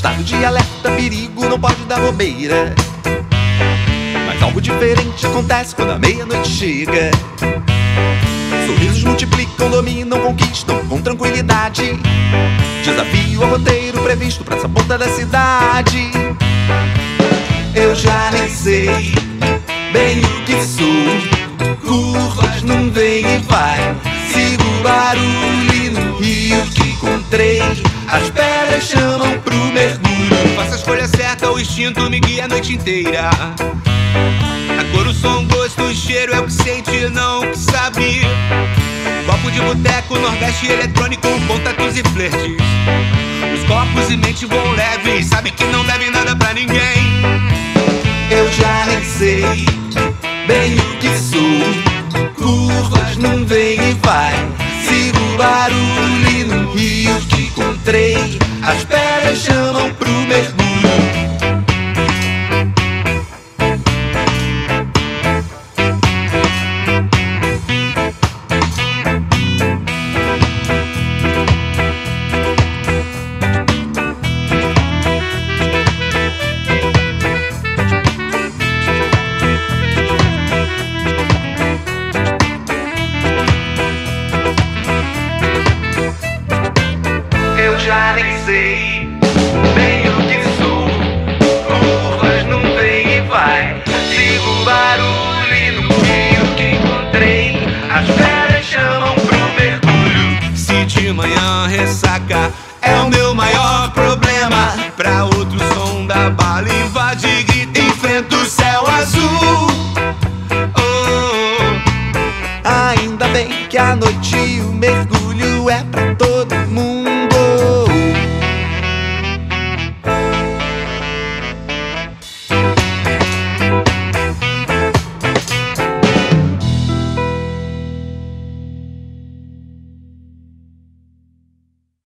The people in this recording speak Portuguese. Estado de alerta, perigo, não pode dar bobeira. Mas algo diferente acontece quando a meia-noite chega. Sorrisos multiplicam, dominam, conquistam com tranquilidade. Desafio ao roteiro previsto pra essa ponta da cidade. Eu já nem sei bem o que sou. Curvas não vem e vai. Sigo o barulho no rio que encontrei. As pedras chamam pro mergulho. Faço a escolha certa, o instinto me guia a noite inteira. A cor, o som, o gosto, o cheiro é o que sente, não o que sabe. Copo de boteco, nordeste eletrônico, contatos e flertes. Os corpos e mente voam leves, sabe que não deve nada pra ninguém. Eu já nem sei bem o que sou. Curvas não vem e vai. Sigo o barulho no rio que encontrei. As pedras chamam pro mergulho. Que a noite o mergulho